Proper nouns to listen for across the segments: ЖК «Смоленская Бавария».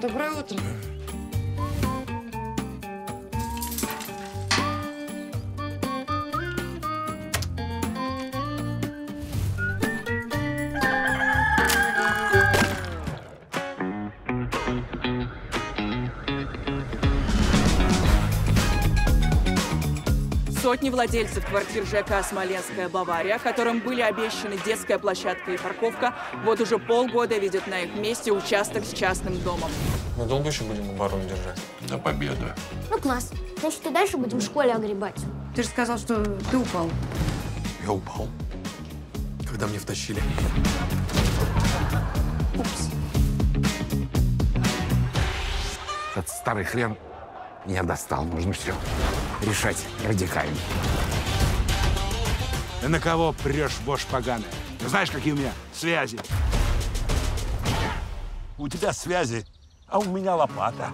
Доброе утро. Сотни владельцев квартир ЖК «Смоленская Бавария», которым были обещаны детская площадка и парковка, вот уже полгода видят на их месте участок с частным домом. Мы долго еще будем оборону держать? До победы. Ну класс. Значит, и дальше будем в школе огребать. Ты же сказал, что ты упал. Я упал, когда мне втащили. Упс. Этот старый хрен меня достал. Нужно все решать радикально. Ты на кого прешь, вошь поганая? Ты знаешь, какие у меня связи? У тебя связи, а у меня лопата.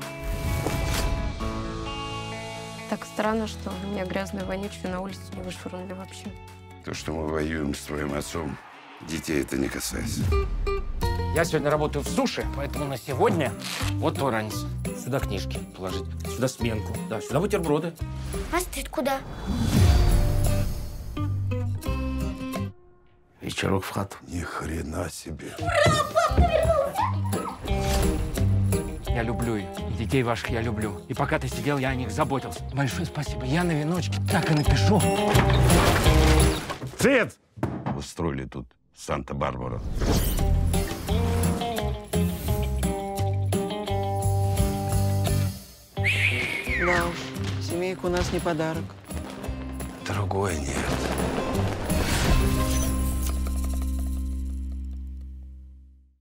Так странно, что у меня грязную вонючую на улицу не вышвырнули вообще. То, что мы воюем с твоим отцом, детей это не касается. Я сегодня работаю в суши, поэтому на сегодня вот туранец. Сюда книжки положить, сюда сменку, да, сюда бутерброды. А стыд куда? Вечерок в хату. Ни хрена себе. Я люблю их. Детей ваших я люблю. И пока ты сидел, я о них заботился. Большое спасибо. Я на веночке так и напишу. Цвет! Устроили тут Санта-Барбару. Да уж, семейка у нас не подарок. Другой нет.